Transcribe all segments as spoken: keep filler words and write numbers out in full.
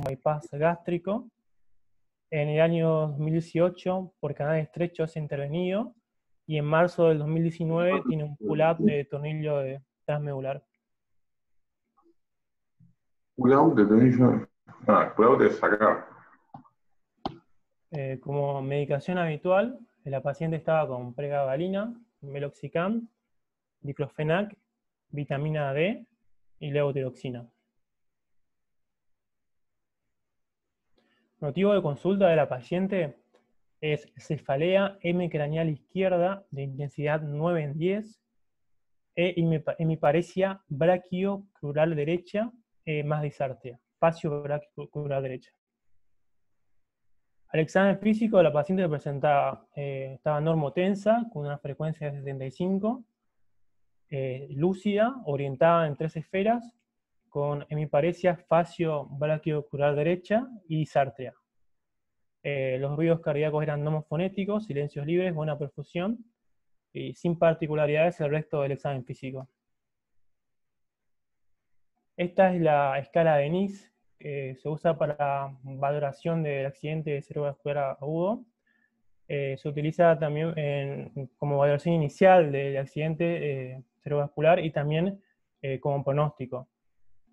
bypass gástrico. En el año dos mil dieciocho, por canal estrecho, es intervenido. Y en marzo del dos mil diecinueve tiene un pull-up de tornillo de transmedular. ¿Pull-out de tornillo? Ah, pull-out de sacar. Eh, como medicación habitual, la paciente estaba con pregabalina, meloxicam, diclofenac, vitamina D y levotiroxina. Motivo de consulta de la paciente es cefalea M craneal izquierda de intensidad nueve en diez e hemiparesia brachiocrural derecha eh, más disartria, espacio brachiocrural derecha. Al examen físico la paciente presentaba, eh, estaba normotensa con una frecuencia de setenta y cinco, eh, lúcida, orientada en tres esferas, con hemiparesia facio-brachiocrural derecha y disartria. Eh, los ruidos cardíacos eran nomofonéticos, silencios libres, buena perfusión, y sin particularidades el resto del examen físico. Esta es la escala de N I H S S, que se usa para valoración del accidente cerebrovascular agudo. Eh, se utiliza también en, como valoración inicial del accidente eh, cerebrovascular y también eh, como pronóstico.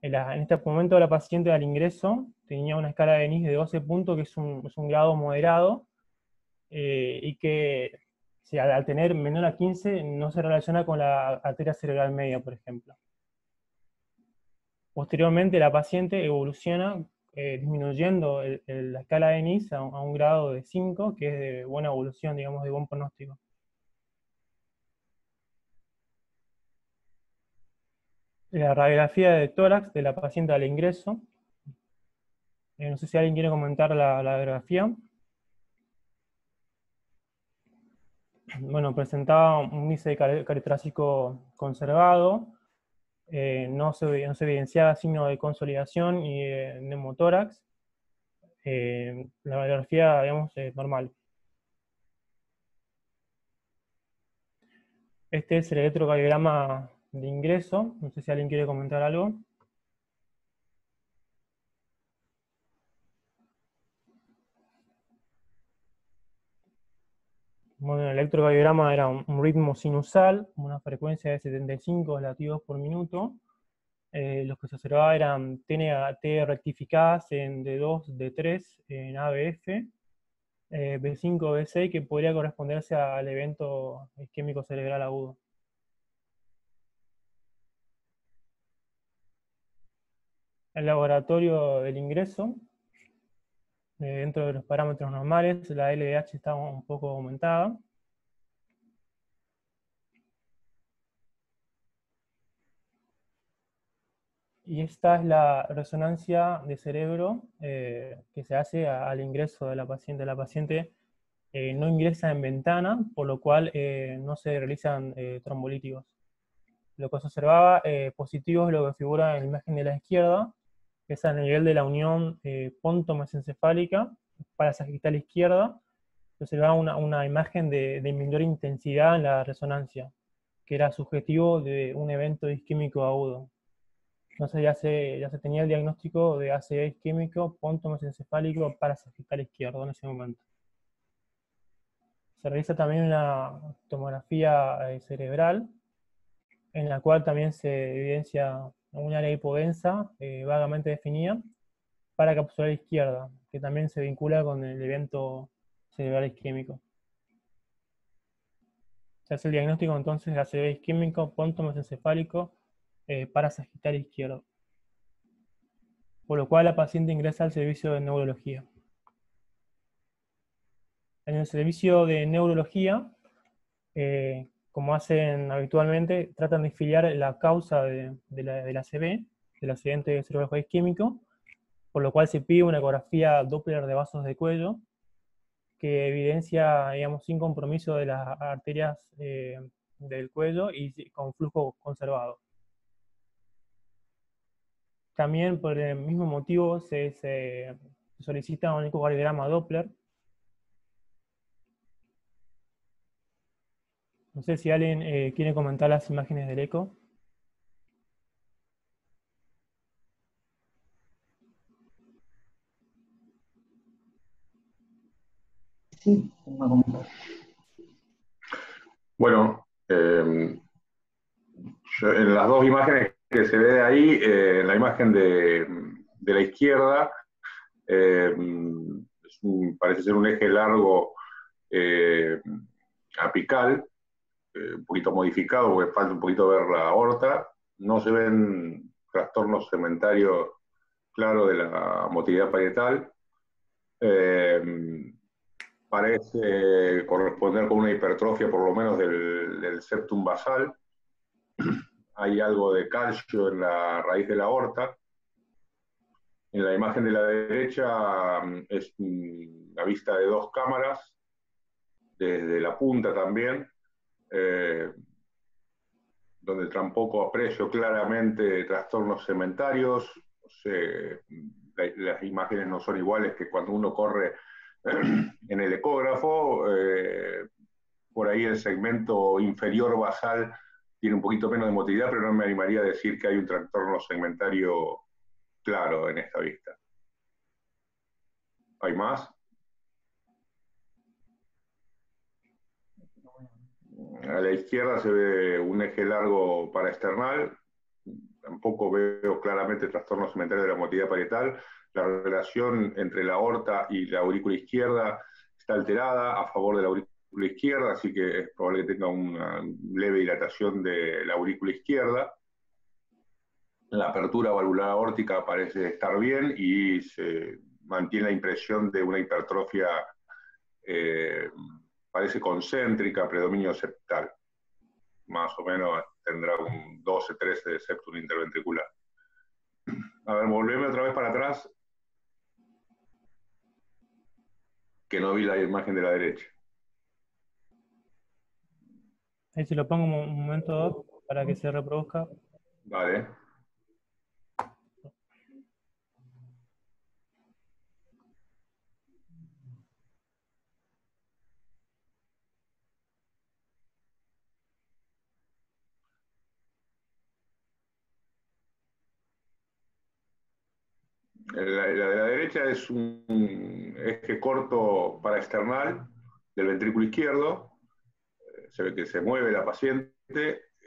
En, la, en este momento la paciente al ingreso tenía una escala de N I H S S de doce puntos, que es un, es un grado moderado, eh, y que si al, al tener menor a quince no se relaciona con la arteria cerebral media, por ejemplo. Posteriormente la paciente evoluciona eh, disminuyendo el, el, la escala de N I H S S a, a un grado de cinco, que es de buena evolución, digamos, de buen pronóstico. La radiografía de tórax de la paciente al ingreso. Eh, no sé si alguien quiere comentar la, la radiografía. Bueno, presentaba un índice cardiotrásico conservado. Eh, no, se, no se evidenciaba signo de consolidación y de neumotórax. Eh, la radiografía, digamos, es normal. Este es el electrocardiograma de ingreso. No sé si alguien quiere comentar algo. Bueno, el electrocardiograma era un ritmo sinusal, una frecuencia de setenta y cinco latidos por minuto. Eh, los que se observaban eran T rectificadas en D dos, D tres, en A B F, eh, B cinco, B seis, que podría corresponderse al evento isquémico cerebral agudo. El laboratorio del ingreso, eh, dentro de los parámetros normales, la L D H está un poco aumentada. Y esta es la resonancia de cerebro eh, que se hace a, al ingreso de la paciente. La paciente eh, no ingresa en ventana, por lo cual eh, no se realizan eh, trombolíticos. Lo que se observaba eh, positivo es lo que figura en la imagen de la izquierda, que es a nivel de la unión eh, pontomesencefálica, parasagital izquierda, se da una, una imagen de, de menor intensidad en la resonancia, que era subjetivo de un evento isquémico agudo. Entonces ya se, ya se tenía el diagnóstico de A C E isquémico, pontomesencefálico, parasagital izquierdo en ese momento. Se realiza también una tomografía eh, cerebral, en la cual también se evidencia un área hipodensa eh, vagamente definida para capsular izquierda, que también se vincula con el evento cerebral isquémico. Se hace el diagnóstico entonces de A C V isquémico, pontomesencefálico, eh, parasagital izquierdo. Por lo cual la paciente ingresa al servicio de neurología. En el servicio de neurología, eh, como hacen habitualmente, tratan de filiar la causa de, de la, del A C V, del accidente cerebrovascular isquémico, por lo cual se pide una ecografía Doppler de vasos de cuello, que evidencia, digamos, sin compromiso de las arterias eh, del cuello y con flujo conservado. También, por el mismo motivo, se, se solicita un ecocardiograma Doppler. No sé si alguien eh, quiere comentar las imágenes del eco. Sí. Bueno, eh, yo, en las dos imágenes que se ve ahí, eh, en la imagen de, de la izquierda, eh, es un, parece ser un eje largo eh, apical, eh, un poquito modificado, porque falta un poquito ver la aorta. No se ven trastornos segmentarios claros de la motilidad parietal. Eh, parece corresponder con una hipertrofia, por lo menos, del, del septum basal. Hay algo de calcio en la raíz de la aorta. En la imagen de la derecha es la vista de dos cámaras, desde la punta también, eh, donde tampoco aprecio claramente trastornos cementarios. No sé, las imágenes no son iguales que cuando uno corre en el ecógrafo. Eh, por ahí el segmento inferior basal tiene un poquito menos de motilidad, pero no me animaría a decir que hay un trastorno segmentario claro en esta vista. ¿Hay más? A la izquierda se ve un eje largo paraesternal. Tampoco veo claramente trastorno segmentario de la motilidad parietal. La relación entre la aorta y la aurícula izquierda está alterada a favor de la aurícula izquierda, así que es probable que tenga una leve dilatación de la aurícula izquierda. La apertura valvular aórtica parece estar bien y se mantiene la impresión de una hipertrofia, eh, parece concéntrica, predominio septal. Más o menos tendrá un doce a trece de septum interventricular. A ver, volveme otra vez para atrás, que no vi la imagen de la derecha. Ahí se lo pongo un momento para que se reproduzca. Vale. La de la derecha es un eje corto paraesternal del ventrículo izquierdo. Se ve que se mueve la paciente,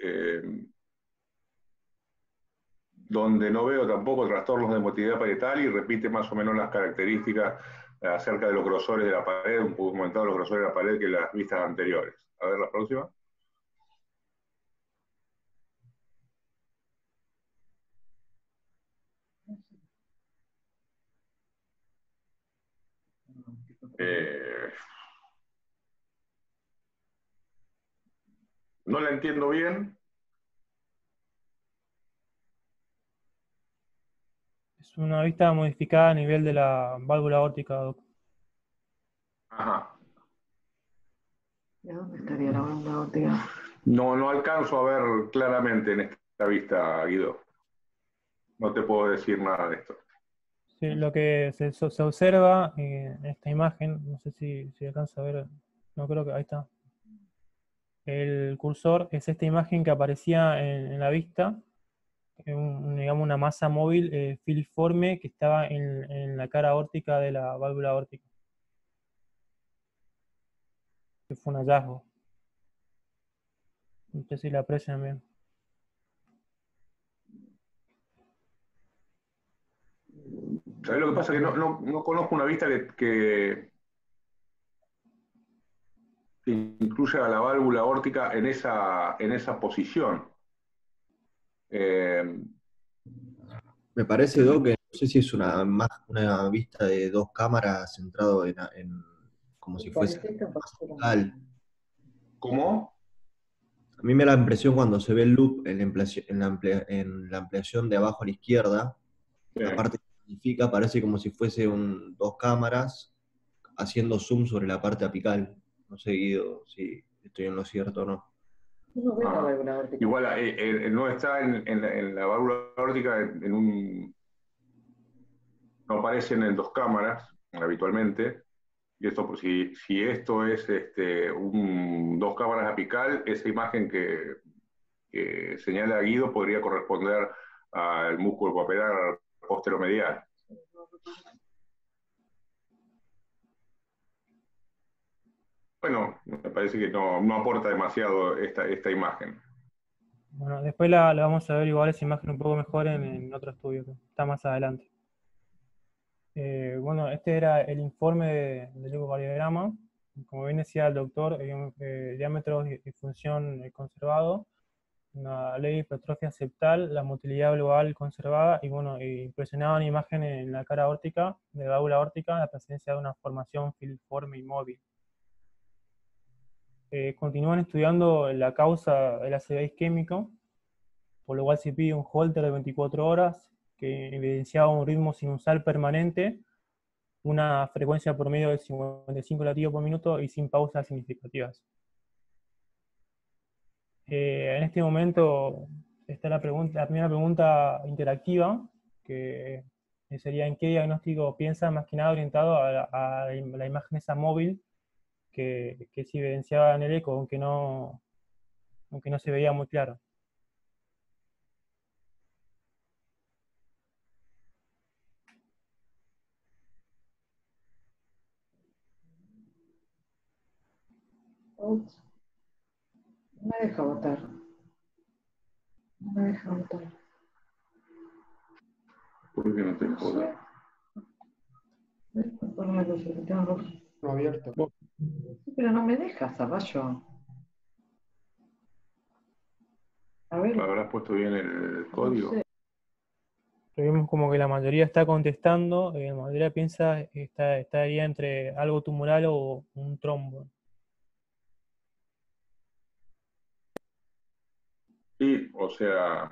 eh, donde no veo tampoco trastornos de motilidad parietal y repite más o menos las características acerca de los grosores de la pared, un poco comentado los grosores de la pared que las vistas anteriores. A ver la próxima. Eh, no la entiendo bien. Es una vista modificada a nivel de la válvula aórtica, doc. Ajá. ¿De dónde estaría la válvula aórtica? No, no alcanzo a ver claramente en esta vista, Guido. No te puedo decir nada de esto. Sí, lo que se, se observa eh, en esta imagen, no sé si, si alcanza a ver, no creo que, ahí está. El cursor es esta imagen que aparecía en, en la vista, un, digamos una masa móvil eh, filiforme que estaba en, en la cara aórtica de la válvula aórtica. Que fue un hallazgo. No sé si la aprecian bien. ¿Sabés lo que pasa? Que no, no, no conozco una vista que, que incluya a la válvula aórtica en esa, en esa posición. Eh, Me parece, Doc, que no sé si es una, más una vista de dos cámaras centrado en, en como si fuese... ¿Cómo? A mí me da la impresión cuando se ve el loop en la ampliación, en la amplia, en la ampliación de abajo a la izquierda, sí. La parte parece como si fuese un, dos cámaras haciendo zoom sobre la parte apical. No sé, Guido, si estoy en lo cierto o no. Ah, igual eh, eh, no está en, en, en la válvula aórtica, en, en un, no aparecen en dos cámaras habitualmente. Y esto, si, si esto es este, un, dos cámaras apical, esa imagen que, que señala Guido podría corresponder al músculo papilar posteromedial. bueno, me parece que no, no aporta demasiado esta, esta imagen. Bueno, después la, la vamos a ver igual esa imagen un poco mejor en, en otro estudio, que está más adelante. Eh, bueno, este era el informe del ecocardiograma. Como bien decía el doctor, eh, diámetros y, y función conservado, una leve hipertrofia septal, la motilidad global conservada, y bueno, impresionaban imágenes en la cara aórtica, de la válvula aórtica, la presencia de una formación filiforme inmóvil. Eh, continúan estudiando la causa del A C V isquémico, por lo cual se pide un holter de veinticuatro horas, que evidenciaba un ritmo sinusal permanente, una frecuencia promedio de cincuenta y cinco latidos por minuto y sin pausas significativas. Eh, en este momento está la, pregunta, la primera pregunta interactiva, que sería ¿en qué diagnóstico piensa? Más que nada orientado a la, a la imagen esa móvil que, que se evidenciaba en el eco, aunque no, aunque no se veía muy claro. No me deja votar. No me deja votar. ¿Por qué no te deja votar? Por una cosa que tengo rojo. No abierto. Pero no me deja, Zapallo. A ver. ¿Habrás puesto bien el código? Vemos como que la mayoría está contestando, la mayoría piensa que está, estaría entre algo tumoral o un trombo. Sí, o sea,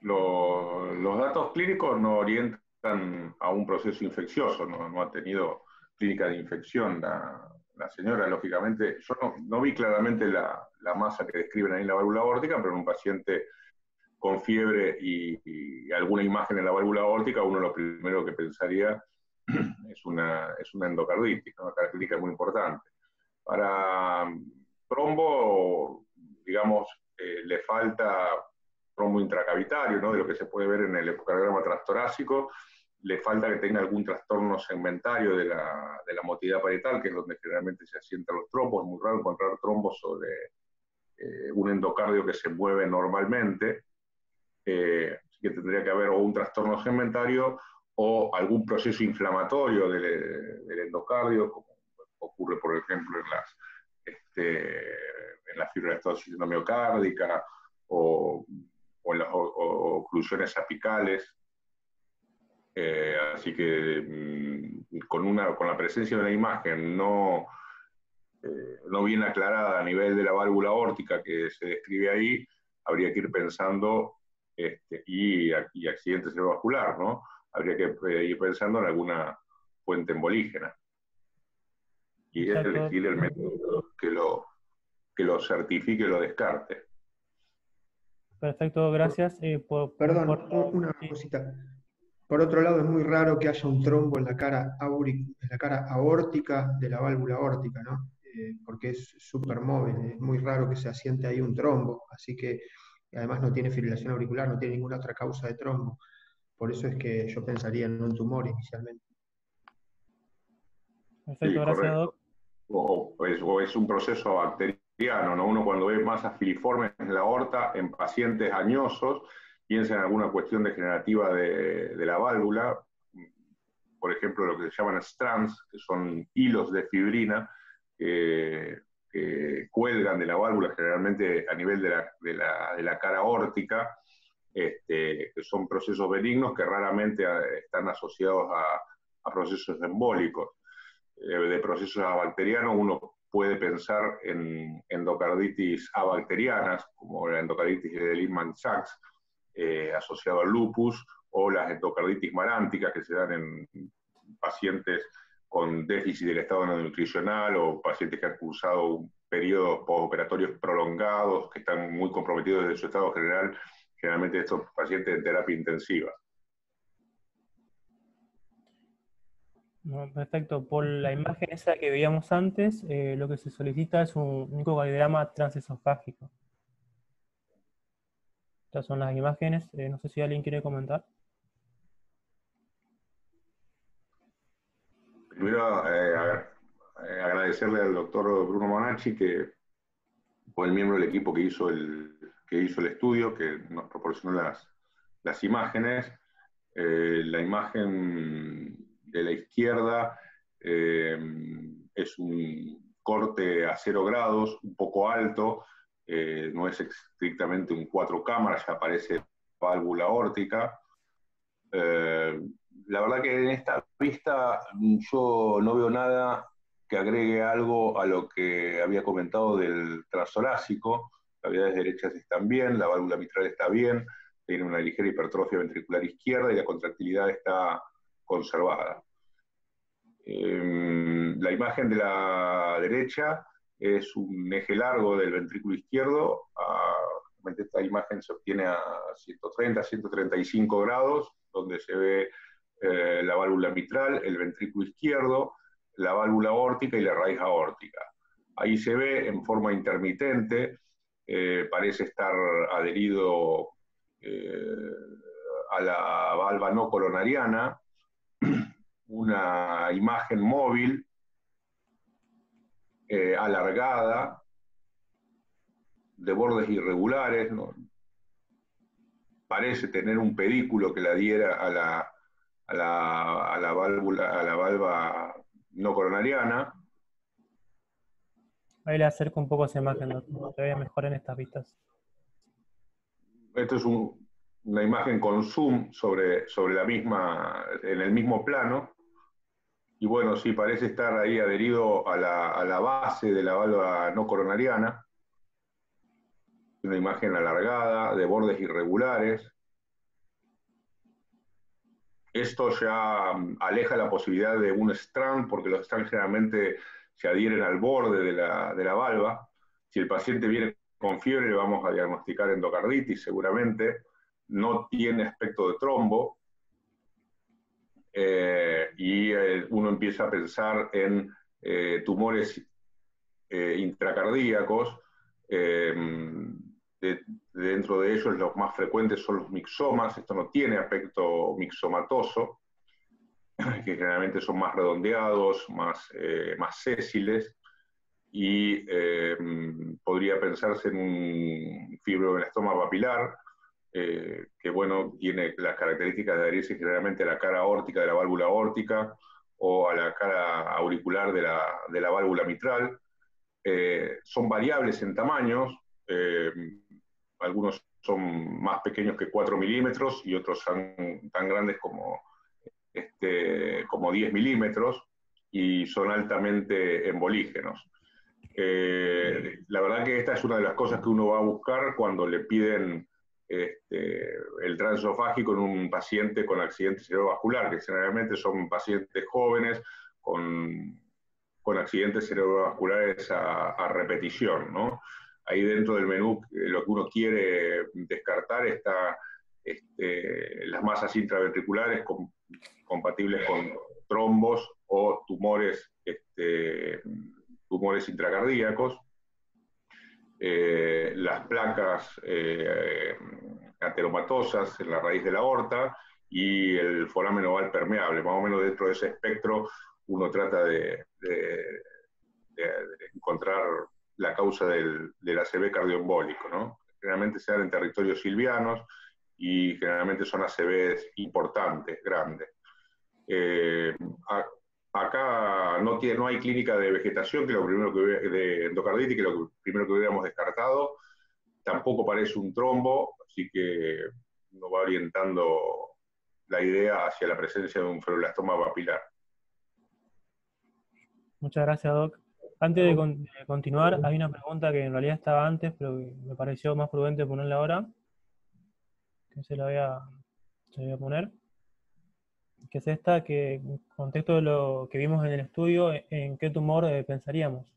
lo, los datos clínicos no orientan a un proceso infeccioso, no, no ha tenido clínica de infección la, la señora, lógicamente. Yo no, no vi claramente la, la masa que describen ahí en la válvula aórtica, pero en un paciente con fiebre y, y alguna imagen en la válvula aórtica, uno lo primero que pensaría es una, es una endocarditis, ¿no? Una característica muy importante. Para trombo, digamos, Eh, le falta trombo intracavitario, ¿no? De lo que se puede ver en el ecocardiograma transtorácico, le falta que tenga algún trastorno segmentario de la, de la motilidad parietal, que es donde generalmente se asientan los trombos. Es muy raro encontrar trombos sobre eh, un endocardio que se mueve normalmente, eh, así que tendría que haber o un trastorno segmentario o algún proceso inflamatorio del, del endocardio, como ocurre por ejemplo en las... Este, en la fibroelastosis no miocárdica o, o en las o, o, oclusiones apicales. Eh, así que mmm, con, una, con la presencia de una imagen no, eh, no bien aclarada a nivel de la válvula aórtica que se describe ahí, habría que ir pensando, este, y, y accidente cerebrovascular, ¿no? Habría que ir pensando en alguna fuente embolígena. Y es elegir el método que lo, que lo certifique y lo descarte. Perfecto, gracias. Eh, por, Perdón, por, por, una sí. cosita. Por otro lado, es muy raro que haya un trombo en la cara, auric, en la cara aórtica de la válvula aórtica, ¿no? Eh, porque es súper móvil, es muy raro que se asiente ahí un trombo, así que además no tiene fibrilación auricular, no tiene ninguna otra causa de trombo. Por eso es que yo pensaría en un tumor inicialmente. Perfecto, sí, gracias, correcto. Doc. O es, o es un proceso bacteriano, ¿no? Uno cuando ve masas filiformes en la aorta en pacientes añosos, piensa en alguna cuestión degenerativa de, de la válvula, por ejemplo lo que se llaman strands, que son hilos de fibrina que, que cuelgan de la válvula generalmente a nivel de la, de la, de la cara aórtica, este, que son procesos benignos que raramente están asociados a, a procesos embólicos. De procesos abacterianos, uno puede pensar en endocarditis abacterianas, como la endocarditis de Lehmann-Sachs, eh, asociado al lupus, o las endocarditis malánticas que se dan en pacientes con déficit del estado nutricional o pacientes que han cursado periodos postoperatorios prolongados, que están muy comprometidos de su estado general, generalmente estos pacientes en terapia intensiva. Perfecto. Por la imagen esa que veíamos antes, eh, lo que se solicita es un ecocardiograma transesofágico. Estas son las imágenes. Eh, no sé si alguien quiere comentar. Primero, eh, a ver, eh, agradecerle al doctor Bruno Bonacci, que fue el miembro del equipo que hizo el, que hizo el estudio, que nos proporcionó las, las imágenes. Eh, la imagen de la izquierda eh, es un corte a cero grados, un poco alto, eh, no es estrictamente un cuatro cámaras, ya aparece válvula aórtica. Eh, la verdad que en esta vista yo no veo nada que agregue algo a lo que había comentado del transorácico. Cavidades derechas están bien, la válvula mitral está bien, tiene una ligera hipertrofia ventricular izquierda y la contractilidad está conservada. Eh, la imagen de la derecha es un eje largo del ventrículo izquierdo. A, esta imagen se obtiene a ciento treinta a ciento treinta y cinco grados, donde se ve eh, la válvula mitral, el ventrículo izquierdo, la válvula aórtica y la raíz aórtica. Ahí se ve en forma intermitente, eh, parece estar adherido eh, a la válvula no coronariana, una imagen móvil eh, alargada, de bordes irregulares, ¿no? Parece tener un pedículo que la diera a la, a la, a la válvula, a la válvula no coronariana. Ahí le acerco un poco a esa imagen, ¿no? Te voy a mejorar en estas vistas. Esto es un, una imagen con zoom sobre, sobre la misma, en el mismo plano. Y bueno, sí, parece estar ahí adherido a la, a la base de la válvula no coronariana. Una imagen alargada, de bordes irregulares. Esto ya aleja la posibilidad de un strand, porque los strands generalmente se adhieren al borde de la, de la valva. Si el paciente viene con fiebre, le vamos a diagnosticar endocarditis seguramente. No tiene aspecto de trombo. Eh, y eh, uno empieza a pensar en eh, tumores eh, intracardíacos. Eh, de, dentro de ellos los más frecuentes son los mixomas. Esto no tiene aspecto mixomatoso, que generalmente son más redondeados, más, eh, más sésiles, y eh, podría pensarse en un fibroelastoma papilar, eh, que bueno, tiene las características de adherirse generalmente a la cara aórtica de la válvula aórtica o a la cara auricular de la, de la válvula mitral. Eh, son variables en tamaños, eh, algunos son más pequeños que cuatro milímetros y otros son tan grandes como, este, como diez milímetros, y son altamente embolígenos. Eh, la verdad que esta es una de las cosas que uno va a buscar cuando le piden este, el transesofágico en un paciente con accidente cerebrovascular, que generalmente son pacientes jóvenes con... con accidentes cerebrovasculares a, a repetición, ¿no? Ahí dentro del menú lo que uno quiere descartar está este, las masas intraventriculares com, compatibles con trombos o tumores, este, tumores intracardíacos, eh, las placas eh, ateromatosas en la raíz de la aorta y el foramen oval permeable. Más o menos dentro de ese espectro uno trata de, de, de encontrar la causa del, del A C V cardioembólico, ¿no? Generalmente se dan en territorios silvianos y generalmente son A C Vs importantes, grandes. Eh, a, acá no, tiene, no hay clínica de vegetación, que lo primero que de endocarditis, que lo primero que hubiéramos descartado. Tampoco parece un trombo, así que uno va orientando la idea hacia la presencia de un fibroelastoma papilar. Muchas gracias, Doc. Antes de, con, de continuar, hay una pregunta que en realidad estaba antes, pero me pareció más prudente ponerla ahora. Que se la voy a, se la voy a poner. Que es esta, que en contexto de lo que vimos en el estudio, ¿en, en qué tumor eh, pensaríamos?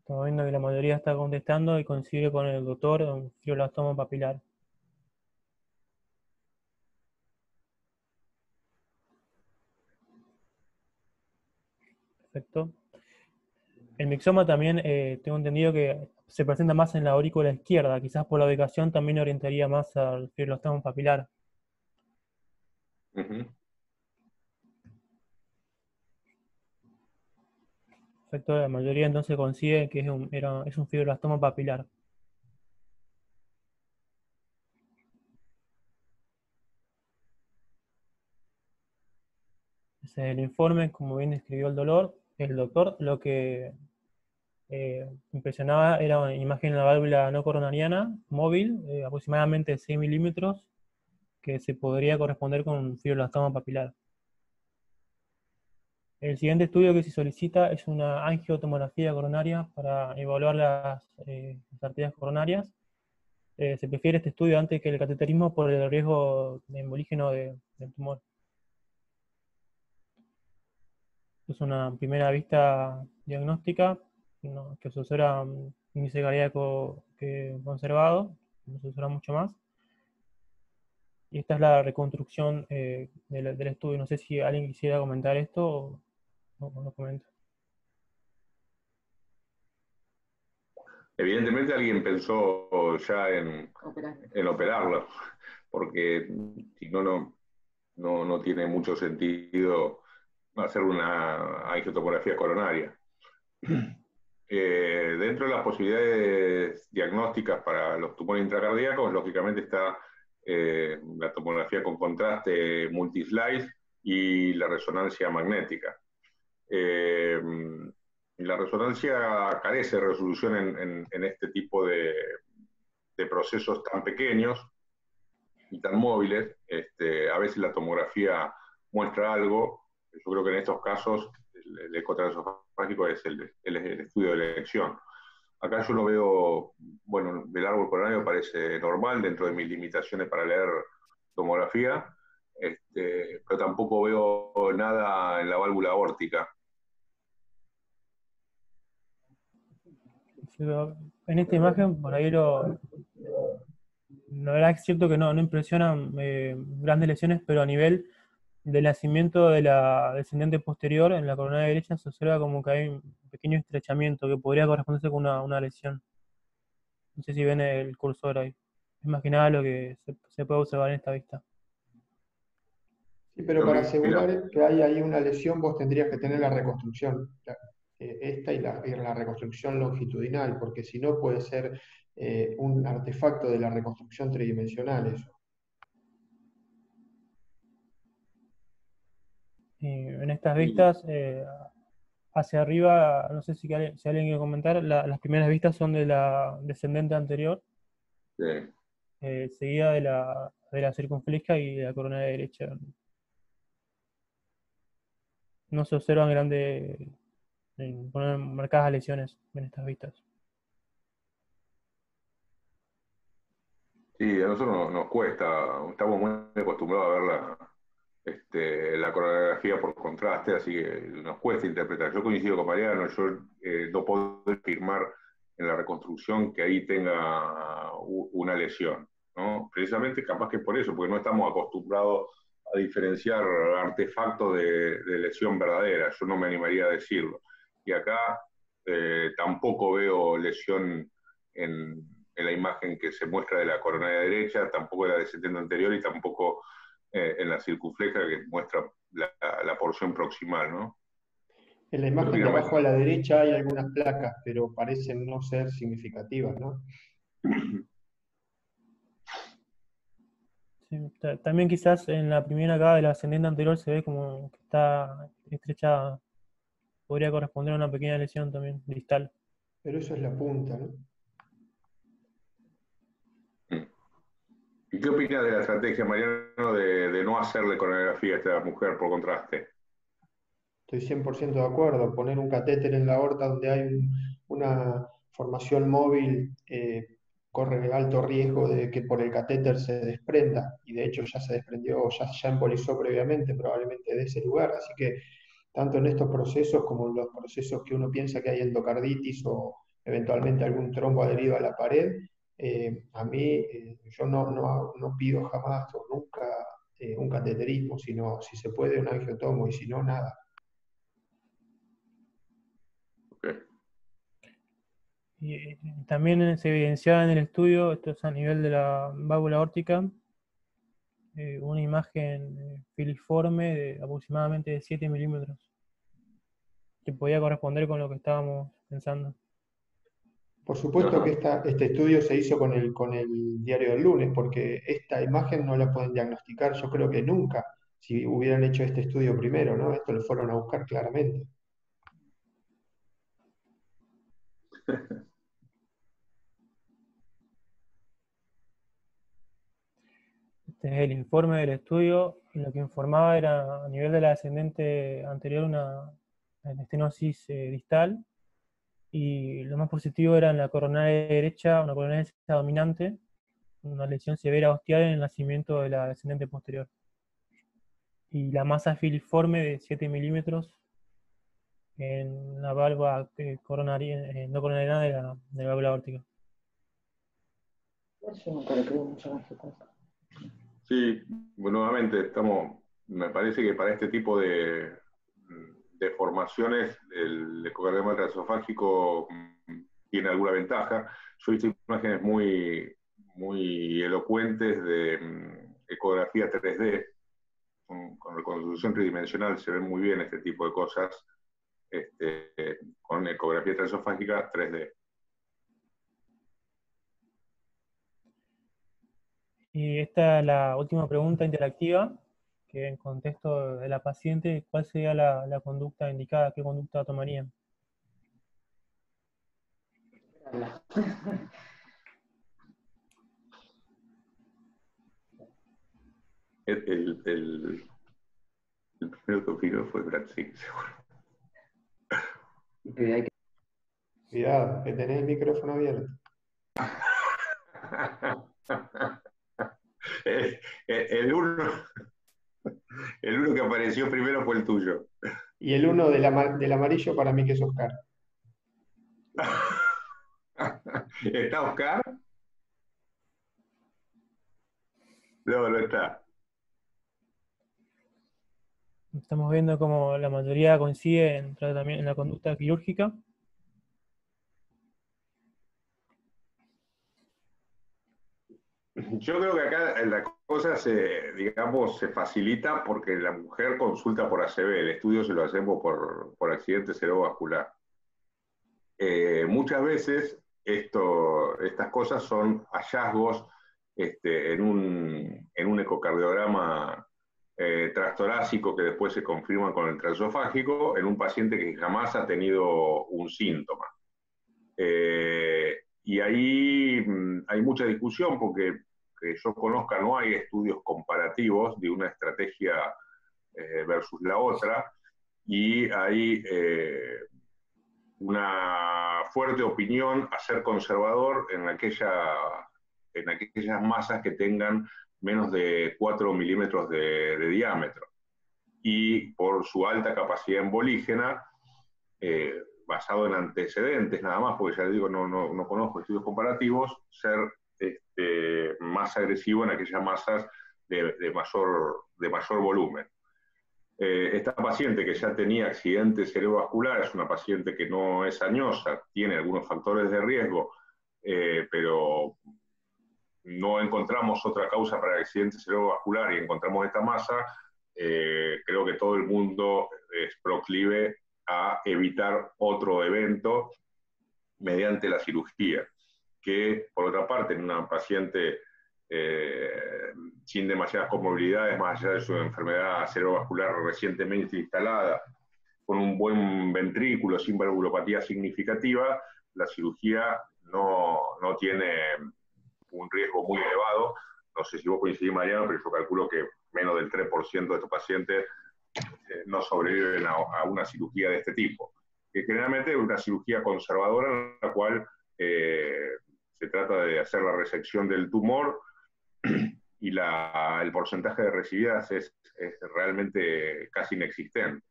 Estamos viendo que la mayoría está contestando y coincide con el doctor, un fibroelastoma papilar. Perfecto. El mixoma también eh, tengo entendido que se presenta más en la aurícula izquierda, quizás por la ubicación también orientaría más al fibroelastoma papilar. Uh-huh. Perfecto, la mayoría entonces coincide que es un, era, es un fibroelastoma papilar. Ese es el informe, como bien describió el dolor, el doctor, lo que eh, impresionaba era una imagen de la válvula no coronariana, móvil, eh, aproximadamente seis milímetros, que se podría corresponder con un fibroelastoma papilar. El siguiente estudio que se solicita es una angiotomografía coronaria para evaluar las, eh, las arterias coronarias. Eh, se prefiere este estudio antes que el cateterismo por el riesgo embolígeno de, del tumor. Es una primera vista diagnóstica, no, que se observa un índice cardíaco que conservado, no se observa mucho más. Y esta es la reconstrucción eh, del, del estudio. No sé si alguien quisiera comentar esto o no, no comenta. Evidentemente alguien pensó ya en, Operar. en operarlo, porque si no, no, no, no tiene mucho sentido hacer una angiotomografía coronaria. Eh, dentro de las posibilidades diagnósticas para los tumores intracardíacos, lógicamente está eh, la tomografía con contraste multislice y la resonancia magnética. Eh, la resonancia carece de resolución en, en, en este tipo de, de procesos tan pequeños y tan móviles. Este, a veces la tomografía muestra algo. Yo creo que en estos casos el, el ecotransesofágico es el, el, el estudio de la elección. Acá yo lo veo, bueno, el árbol coronario parece normal dentro de mis limitaciones para leer tomografía, este, pero tampoco veo nada en la válvula aórtica. En esta imagen, por ahí lo... La verdad es cierto que no, no impresionan eh, grandes lesiones, pero a nivel del nacimiento de la descendente posterior, en la coronaria derecha se observa como que hay un pequeño estrechamiento que podría corresponderse con una, una lesión. No sé si ven el cursor ahí. Es más que nada lo que se, se puede observar en esta vista. Sí, pero para asegurar que hay ahí una lesión, vos tendrías que tener la reconstrucción. Esta y la, y la reconstrucción longitudinal, porque si no puede ser eh, un artefacto de la reconstrucción tridimensional eso. Y en estas vistas, eh, hacia arriba, no sé si, si alguien quiere comentar, la, las primeras vistas son de la descendente anterior, sí. eh, seguida de la, de la circunfleja y de la coronaria derecha. No se observan grandes, eh, marcadas lesiones en estas vistas. Sí, a nosotros nos, nos cuesta, estamos muy acostumbrados a verla. Este, la coronografía por contraste, así que nos cuesta interpretar. Yo coincido con Mariano, yo eh, no puedo afirmar en la reconstrucción que ahí tenga una lesión, ¿no? Precisamente capaz que por eso, porque no estamos acostumbrados a diferenciar artefactos de, de lesión verdadera, yo no me animaría a decirlo. Y acá eh, tampoco veo lesión en, en la imagen que se muestra de la coronaria derecha, tampoco de la descendente anterior y tampoco en la circunfleja que muestra la, la porción proximal, ¿no? En la imagen de abajo a la derecha hay algunas placas, pero parecen no ser significativas, ¿no? Sí, también quizás en la primera acá de la ascendente anterior se ve como que está estrechada. Podría corresponder a una pequeña lesión también, distal. Pero eso es la punta, ¿no? ¿Y qué opinas de la estrategia, Mariano, de, de no hacerle coronografía a esta mujer por contraste? Estoy cien por ciento de acuerdo. Poner un catéter en la aorta donde hay un, una formación móvil eh, corre alto riesgo de que por el catéter se desprenda. Y de hecho ya se desprendió, ya, ya embolizó previamente, probablemente de ese lugar. Así que tanto en estos procesos como en los procesos que uno piensa que hay endocarditis o eventualmente algún trombo adherido a la pared, Eh, a mí, eh, yo no, no, no pido jamás o nunca eh, un cateterismo, sino si se puede un angiotomo y si no, nada. Okay. Y también se evidenciaba en el estudio, esto es a nivel de la válvula aórtica, eh, una imagen filiforme de aproximadamente de siete milímetros, que podía corresponder con lo que estábamos pensando. Por supuesto que esta, este estudio se hizo con el, con el diario del lunes, porque esta imagen no la pueden diagnosticar, yo creo que nunca, si hubieran hecho este estudio primero, ¿no? Esto lo fueron a buscar claramente. Este es el informe del estudio, lo que informaba era a nivel de la descendente anterior una estenosis eh, distal, y lo más positivo era en la coronaria derecha, una coronaria dominante, una lesión severa ostial en el nacimiento de la descendente posterior. Y la masa filiforme de siete milímetros en la válvula coronaria, no coronariana de la, de la válvula aórtica. Sí, bueno, nuevamente estamos, me parece que para este tipo de deformaciones, el ecocardiograma transesofágico tiene alguna ventaja. Yo he visto imágenes muy, muy elocuentes de ecografía tres D, con, con reconstrucción tridimensional, se ven muy bien este tipo de cosas este, con ecografía transesofágica tres D. Y esta es la última pregunta interactiva, que en contexto de la paciente, ¿cuál sería la, la conducta indicada? ¿Qué conducta tomarían? El, el, el, el primero que opinó fue Bratzig, seguro. Cuidado, que tenés el micrófono abierto. el, el, el uno... El uno que apareció primero fue el tuyo. Y el uno del, ama del amarillo para mí que es Oscar. ¿Está Oscar? No, no está. Estamos viendo como la mayoría coincide en, en la conducta quirúrgica. Yo creo que acá la cosa se, digamos, se facilita porque la mujer consulta por A C V, el estudio se lo hacemos por, por accidente cerebrovascular. Eh, muchas veces esto, estas cosas son hallazgos este, en, un, en un ecocardiograma eh, transtorácico que después se confirma con el transesofágico en un paciente que jamás ha tenido un síntoma. Eh, y ahí hay mucha discusión porque que yo conozca no hay estudios comparativos de una estrategia eh, versus la otra, y hay eh, una fuerte opinión a ser conservador en, aquella, en aquellas masas que tengan menos de cuatro milímetros de, de diámetro. Y por su alta capacidad embolígena, eh, basado en antecedentes nada más, porque ya les digo, no, no, no conozco estudios comparativos, ser Este, más agresivo en aquellas masas de, de, mayor, de mayor volumen. Eh, esta paciente que ya tenía accidente cerebrovascular es una paciente que no es añosa, tiene algunos factores de riesgo, eh, pero no encontramos otra causa para el accidente cerebrovascular y encontramos esta masa, eh, creo que todo el mundo es proclive a evitar otro evento mediante la cirugía, que por otra parte en una paciente eh, sin demasiadas comorbilidades, más allá de su enfermedad cerebrovascular recientemente instalada, con un buen ventrículo, sin valvulopatía significativa, la cirugía no, no tiene un riesgo muy elevado. No sé si vos coincidís, Mariano, pero yo calculo que menos del tres por ciento de estos pacientes eh, no sobreviven a, a una cirugía de este tipo, que generalmente es una cirugía conservadora en la cual eh, se trata de hacer la resección del tumor y la, el porcentaje de recibidas es, es realmente casi inexistente.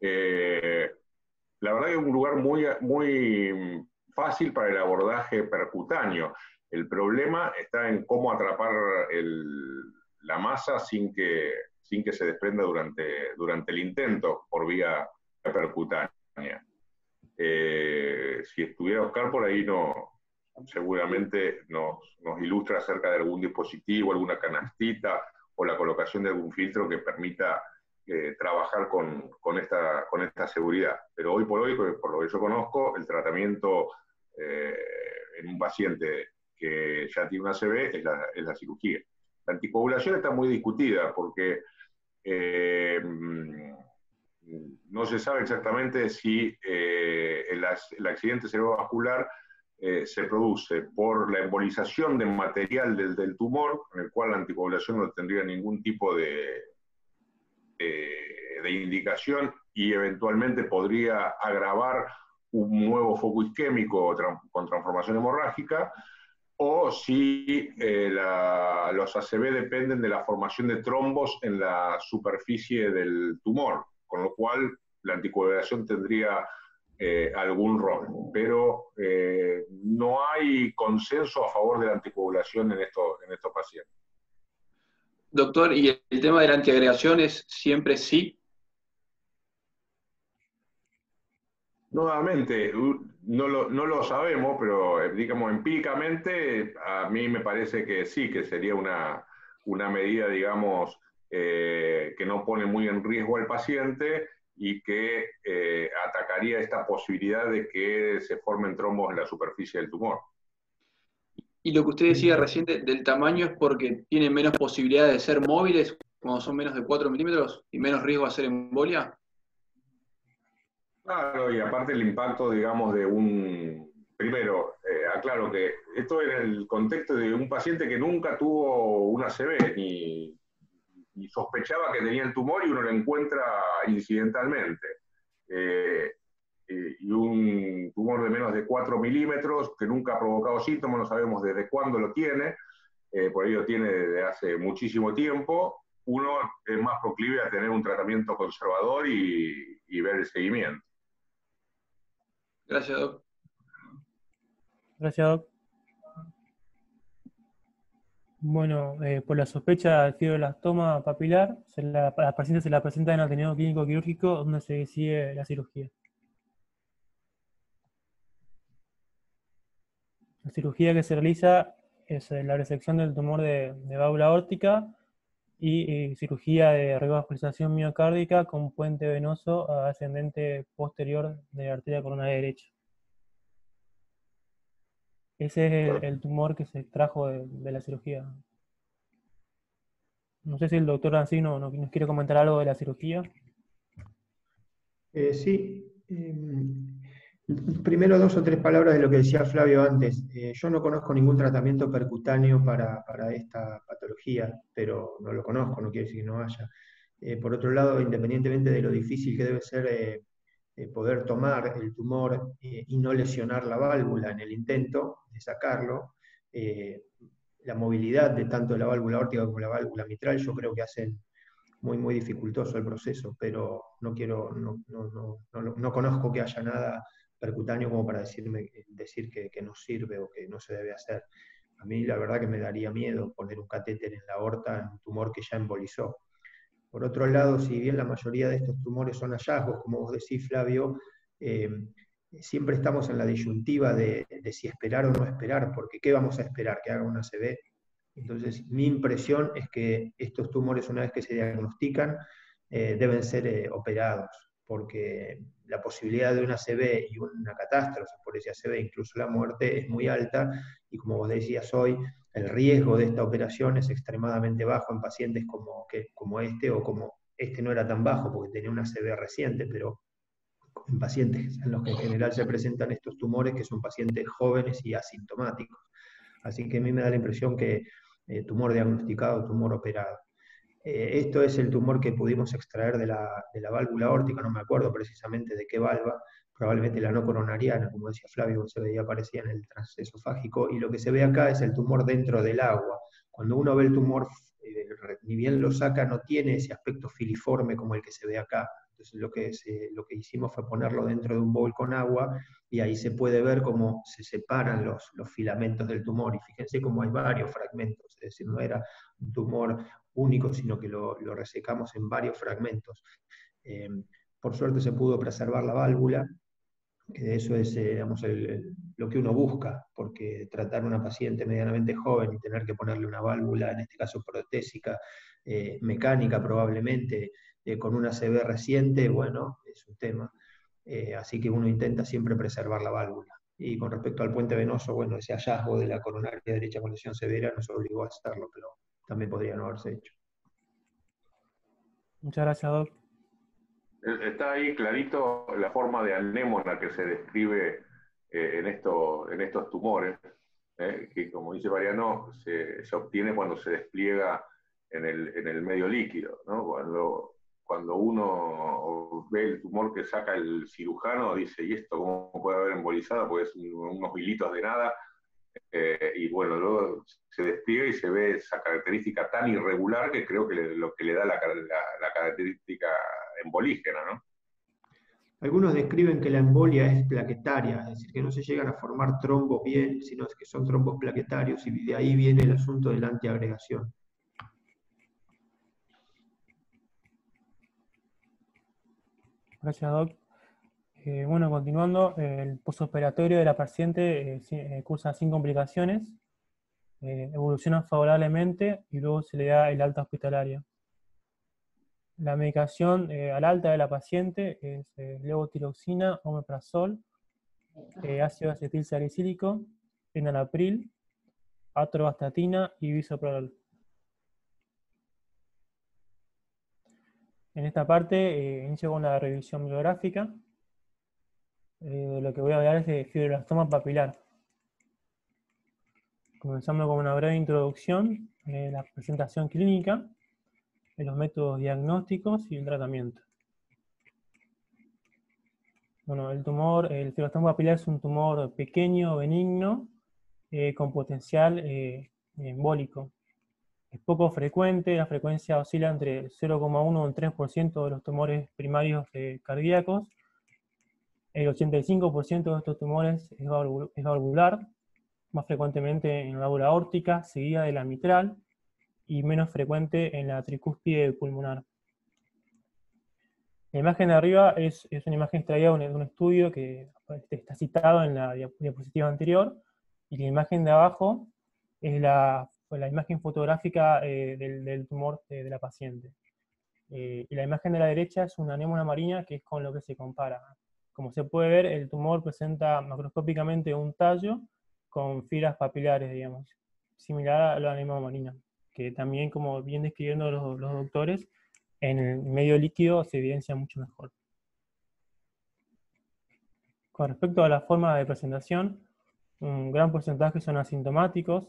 Eh, la verdad que es un lugar muy, muy fácil para el abordaje percutáneo. El problema está en cómo atrapar el, la masa sin que, sin que se desprenda durante, durante el intento por vía percutánea. Eh, si estuviera Oscar por ahí, no, seguramente nos, nos ilustra acerca de algún dispositivo, alguna canastita o la colocación de algún filtro que permita eh, trabajar con, con, esta, con esta seguridad. Pero hoy por hoy, por lo que yo conozco, el tratamiento eh, en un paciente que ya tiene una C V es la, es la cirugía. La anticoagulación está muy discutida porque eh, no se sabe exactamente si eh, el, el accidente cerebrovascular Eh, se produce por la embolización de material del, del tumor, en el cual la anticoagulación no tendría ningún tipo de, de, de indicación y eventualmente podría agravar un nuevo foco isquémico tra con transformación hemorrágica, o si eh, la, los A C V dependen de la formación de trombos en la superficie del tumor, con lo cual la anticoagulación tendría Eh, algún rol, pero eh, no hay consenso a favor de la anticoagulación en estos, en estos pacientes. Doctor, ¿y el tema de la antiagregación es siempre sí? Nuevamente, no lo, no lo sabemos, pero digamos empíricamente a mí me parece que sí, que sería una, una medida, digamos, eh, que no pone muy en riesgo al paciente, y que eh, atacaría esta posibilidad de que se formen trombos en la superficie del tumor. Y lo que usted decía recién de, del tamaño es porque tienen menos posibilidad de ser móviles cuando son menos de cuatro milímetros y menos riesgo de hacer embolia. Claro, y aparte el impacto, digamos, de un... Primero, eh, aclaro que esto en el contexto de un paciente que nunca tuvo una A C V, ni... y sospechaba que tenía el tumor y uno lo encuentra incidentalmente. Eh, eh, y un tumor de menos de cuatro milímetros, que nunca ha provocado síntomas, no sabemos desde cuándo lo tiene, eh, por ahí lo tiene desde hace muchísimo tiempo, uno es más proclive a tener un tratamiento conservador y, y ver el seguimiento. Gracias, Doc. Gracias, Doc. Bueno, eh, por la sospecha de fibroelastoma papilar, se la, a la paciente se la presenta en el ateneo clínico quirúrgico donde se decide la cirugía. La cirugía que se realiza es la resección del tumor de, de válvula aórtica y, y cirugía de revascularización miocárdica con puente venoso ascendente posterior de la arteria coronaria derecha. Ese es el, el tumor que se extrajo de, de la cirugía. No sé si el doctor Ancino nos, nos quiere comentar algo de la cirugía. Eh, sí. Eh, primero dos o tres palabras de lo que decía Flavio antes. Eh, yo no conozco ningún tratamiento percutáneo para, para esta patología, pero no lo conozco, no quiere decir que no haya. Eh, por otro lado, independientemente de lo difícil que debe ser... Eh, poder tomar el tumor eh, y no lesionar la válvula en el intento de sacarlo, eh, la movilidad de tanto la válvula aórtica como la válvula mitral yo creo que hacen muy muy dificultoso el proceso, pero no quiero, no, no, no, no, no, no conozco que haya nada percutáneo como para decirme, decir que, que no sirve o que no se debe hacer. A mí la verdad que me daría miedo poner un catéter en la aorta en un tumor que ya embolizó. Por otro lado, si bien la mayoría de estos tumores son hallazgos, como vos decís, Flavio, eh, siempre estamos en la disyuntiva de, de si esperar o no esperar, porque ¿qué vamos a esperar? ¿Que haga una A C V? Entonces, mi impresión es que estos tumores, una vez que se diagnostican, eh, deben ser eh, operados, porque la posibilidad de una A C V y una catástrofe por ese A C V, incluso la muerte, es muy alta, y como vos decías hoy, el riesgo de esta operación es extremadamente bajo en pacientes como, que, como este, o como este no era tan bajo porque tenía una A C V reciente, pero en pacientes en los que en general se presentan estos tumores que son pacientes jóvenes y asintomáticos. Así que a mí me da la impresión que eh, tumor diagnosticado, tumor operado. Eh, esto es el tumor que pudimos extraer de la, de la válvula aórtica, no me acuerdo precisamente de qué válvula, probablemente la no coronariana, como decía Flavio, se veía aparecía en el transesofágico, y lo que se ve acá es el tumor dentro del agua. Cuando uno ve el tumor, eh, ni bien lo saca, no tiene ese aspecto filiforme como el que se ve acá. Entonces lo que, se, lo que hicimos fue ponerlo dentro de un bowl con agua, y ahí se puede ver cómo se separan los, los filamentos del tumor, y fíjense cómo hay varios fragmentos, es decir, no era un tumor único, sino que lo, lo resecamos en varios fragmentos. Eh, por suerte se pudo preservar la válvula, que eso es, eh, digamos, el, el, lo que uno busca, porque tratar a una paciente medianamente joven y tener que ponerle una válvula, en este caso protésica, eh, mecánica probablemente, eh, con una A C V reciente, bueno, es un tema. Eh, así que uno intenta siempre preservar la válvula. Y con respecto al puente venoso, bueno, ese hallazgo de la coronaria derecha con lesión severa nos obligó a hacerlo, pero también podría no haberse hecho. Muchas gracias, Doc. Está ahí clarito la forma de anémona que se describe eh, en, esto, en estos tumores, eh, que como dice Mariano, se, se obtiene cuando se despliega en el, en el medio líquido, ¿no? Cuando, cuando uno ve el tumor que saca el cirujano, dice, ¿y esto cómo puede haber embolizado? Porque es un, unos hilitos de nada, eh, y bueno, luego se despliega y se ve esa característica tan irregular que creo que le, lo que le da la, la, la característica embolígena, ¿no? Algunos describen que la embolia es plaquetaria, es decir, que no se llegan a formar trombos bien, sino que son trombos plaquetarios, y de ahí viene el asunto de la antiagregación. Gracias, Doc. Eh, bueno, continuando, el postoperatorio de la paciente eh, cursa sin complicaciones, eh, evoluciona favorablemente y luego se le da el alta hospitalaria. La medicación eh, al alta de la paciente es eh, levotiroxina, omeprazol, eh, ácido acetil salicílico, enalapril, atorvastatina y bisoprolol. En esta parte eh, inicio con la revisión bibliográfica. Eh, lo que voy a hablar es de fibroelastoma papilar. Comenzando con una breve introducción, eh, la presentación clínica, en los métodos diagnósticos y el tratamiento. Bueno, el tumor, el fibroelastoma papilar es un tumor pequeño, benigno, eh, con potencial eh, embólico. Es poco frecuente, la frecuencia oscila entre cero coma uno y tres por ciento de los tumores primarios eh, cardíacos. El ochenta y cinco por ciento de estos tumores es, valvul es valvular, más frecuentemente en la válvula aórtica, seguida de la mitral, y menos frecuente en la tricúspide pulmonar. La imagen de arriba es, es una imagen extraída de un estudio que está citado en la diapositiva anterior, y la imagen de abajo es la, la imagen fotográfica eh, del, del tumor de, de la paciente. Eh, y la imagen de la derecha es una anémona marina, que es con lo que se compara. Como se puede ver, el tumor presenta macroscópicamente un tallo con fibras papilares, digamos, similar a la anémona marina, que también, como bien describiendo los, los doctores, en el medio líquido se evidencia mucho mejor. Con respecto a la forma de presentación, un gran porcentaje son asintomáticos,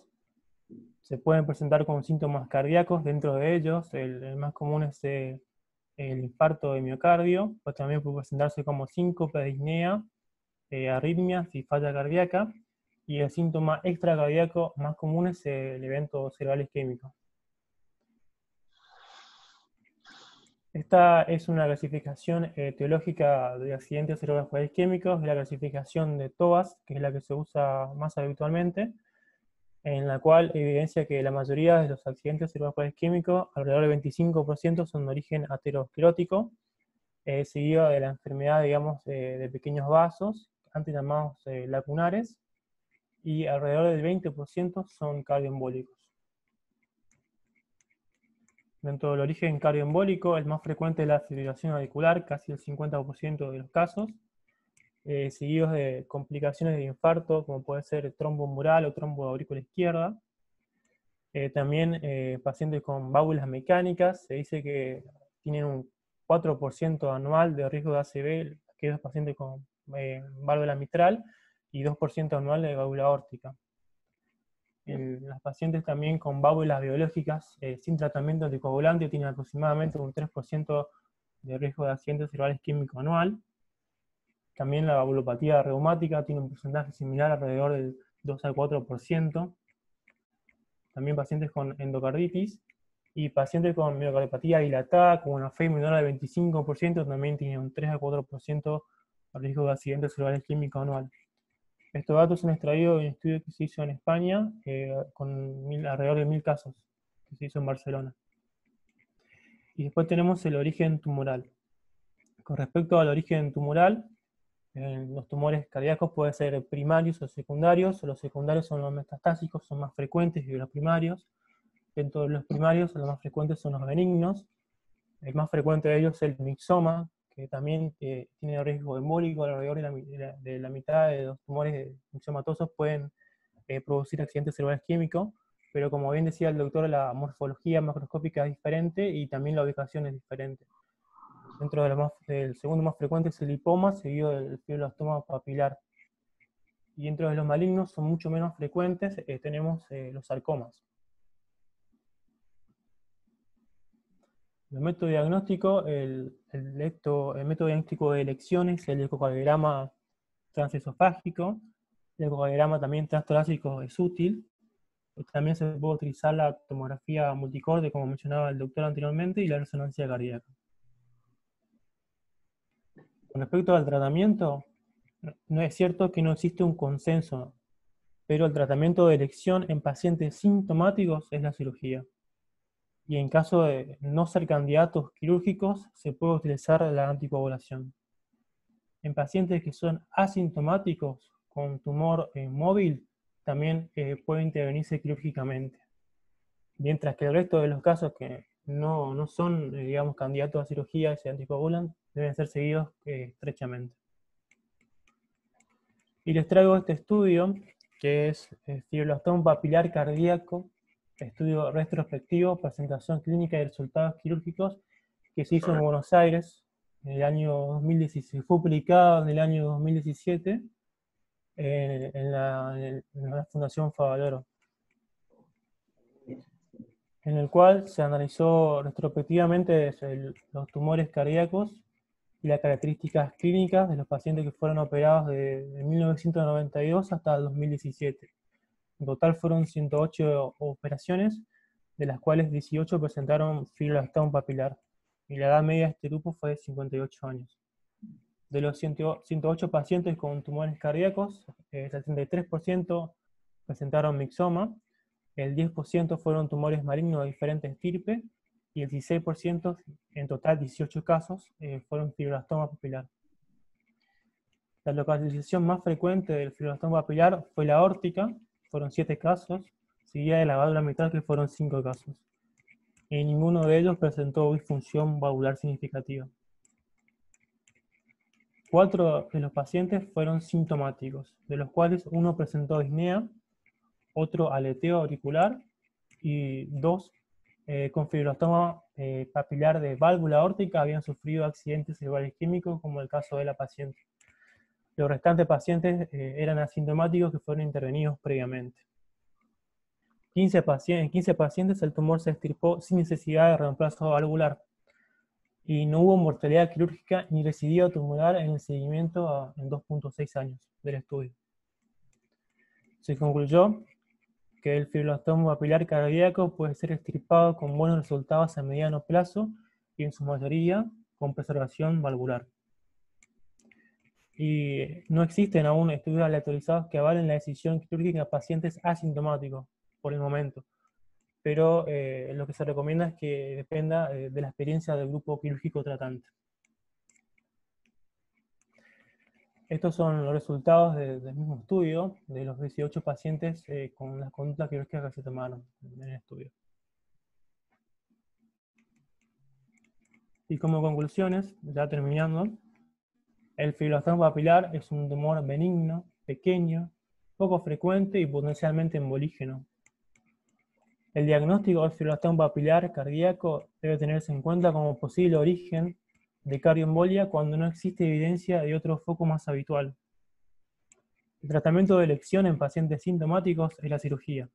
se pueden presentar con síntomas cardíacos, dentro de ellos el, el más común es el, el infarto de miocardio, pues también puede presentarse como síncope, disnea, eh, arritmias y falla cardíaca, y el síntoma extracardíaco más común es el evento cerebral isquémico. Esta es una clasificación eh, teológica de accidentes cerebrovasculares isquémicos, de la clasificación de TOAS, que es la que se usa más habitualmente, en la cual evidencia que la mayoría de los accidentes cerebrovasculares isquémicos, alrededor del veinticinco por ciento, son de origen aterosclerótico, eh, seguido de la enfermedad, digamos, eh, de pequeños vasos, antes llamados eh, lacunares, y alrededor del veinte por ciento son cardioembólicos. Dentro del origen cardioembólico, el más frecuente es la fibrilación auricular, casi el cincuenta por ciento de los casos, eh, seguidos de complicaciones de infarto, como puede ser trombo mural o trombo de aurícula izquierda. Eh, también eh, pacientes con válvulas mecánicas, se dice que tienen un cuatro por ciento anual de riesgo de A C V, aquellos pacientes con eh, válvula mitral, y dos por ciento anual de válvula aórtica. En las pacientes también con válvulas biológicas eh, sin tratamiento anticoagulante tienen aproximadamente un tres por ciento de riesgo de accidente cerebral isquémico anual. También la valvulopatía reumática tiene un porcentaje similar, alrededor del dos al cuatro por ciento. También pacientes con endocarditis y pacientes con miocardiopatía dilatada, con una F E I menor al veinticinco por ciento, también tienen un tres al cuatro por ciento de riesgo de accidente cerebral isquémico anual. Estos datos son extraídos de un estudio que se hizo en España, eh, con mil, alrededor de mil casos, que se hizo en Barcelona. Y después tenemos el origen tumoral. Con respecto al origen tumoral, En los tumores cardíacos pueden ser primarios o secundarios. Los secundarios son los metastásicos, son más frecuentes que los primarios. Dentro de los primarios, los más frecuentes son los benignos. El más frecuente de ellos es el mixoma, que también eh, tiene riesgo embólico. Alrededor de la, de, la, de la mitad de los tumores mixomatosos pueden eh, producir accidente cerebral isquémico, pero como bien decía el doctor, la morfología macroscópica es diferente y también la ubicación es diferente. Dentro de los más, el segundo más frecuente es el lipoma, seguido del fibroelastoma papilar. Y dentro de los malignos son mucho menos frecuentes, eh, tenemos eh, los sarcomas. El método diagnóstico, el, el, electo, el método diagnóstico de elección es el ecocardiograma transesofágico. El ecocardiograma también transtorácico es útil. También se puede utilizar la tomografía multicorte, como mencionaba el doctor anteriormente, y la resonancia cardíaca. Con respecto al tratamiento, no es cierto que no existe un consenso, pero el tratamiento de elección en pacientes sintomáticos es la cirugía. Y en caso de no ser candidatos quirúrgicos, se puede utilizar la anticoagulación. En pacientes que son asintomáticos con tumor eh, móvil, también eh, puede intervenirse quirúrgicamente. Mientras que el resto de los casos que no, no son, eh, digamos, candidatos a cirugía y se anticoagulan, deben ser seguidos eh, estrechamente. Y les traigo este estudio, que es el fibroelastoma papilar cardíaco, estudio retrospectivo, presentación clínica y resultados quirúrgicos, que se hizo en Buenos Aires en el año dos mil dieciséis, fue publicado en el año dos mil diecisiete eh, en, la, en la Fundación Favaloro, en el cual se analizó retrospectivamente los tumores cardíacos y las características clínicas de los pacientes que fueron operados de, de mil novecientos noventa y dos hasta dos mil diecisiete. En total fueron ciento ocho operaciones, de las cuales dieciocho presentaron fibroelastoma papilar, y la edad media de este grupo fue de cincuenta y ocho años. De los ciento ocho pacientes con tumores cardíacos, el setenta y tres por ciento presentaron mixoma, el diez por ciento fueron tumores malignos de diferentes estirpes, y el dieciséis por ciento, en total dieciocho casos, fueron fibroelastoma papilar. La localización más frecuente del fibroelastoma papilar fue la aórtica, fueron siete casos, seguida de la válvula mitral, que fueron cinco casos. Y ninguno de ellos presentó disfunción valvular significativa. Cuatro de los pacientes fueron sintomáticos, de los cuales uno presentó disnea, otro aleteo auricular, y dos eh, con fibroelastoma eh, papilar de válvula aórtica habían sufrido accidentes cerebrales isquémicos, como el caso de la paciente. Los restantes pacientes eh, eran asintomáticos que fueron intervenidos previamente. En quince pacientes el tumor se extirpó sin necesidad de reemplazo valvular y no hubo mortalidad quirúrgica ni residuo tumoral en el seguimiento a, en dos punto seis años del estudio. Se concluyó que el fibroelastoma papilar cardíaco puede ser extirpado con buenos resultados a mediano plazo y en su mayoría con preservación valvular. Y no existen aún estudios aleatorizados que avalen la decisión quirúrgica a pacientes asintomáticos por el momento, pero eh, lo que se recomienda es que dependa eh, de la experiencia del grupo quirúrgico tratante. Estos son los resultados de, del mismo estudio, de los dieciocho pacientes eh, con las conductas quirúrgicas que se tomaron en el estudio. Y como conclusiones, ya terminando, el fibroelastoma papilar es un tumor benigno, pequeño, poco frecuente y potencialmente embolígeno. El diagnóstico del fibroelastoma papilar cardíaco debe tenerse en cuenta como posible origen de cardioembolia cuando no existe evidencia de otro foco más habitual. El tratamiento de elección en pacientes sintomáticos es la cirugía.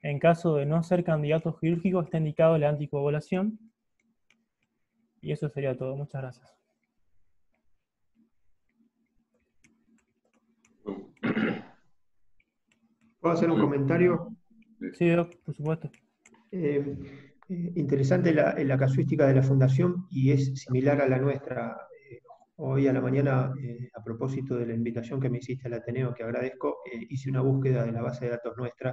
En caso de no ser candidatos quirúrgicos está indicado la anticoagulación. Y eso sería todo. Muchas gracias. ¿Puedo hacer un comentario? Sí, por supuesto. Eh, interesante la, la casuística de la Fundación y es similar a la nuestra. Eh, hoy a la mañana, eh, a propósito de la invitación que me hiciste al Ateneo, que agradezco, eh, hice una búsqueda de la base de datos nuestra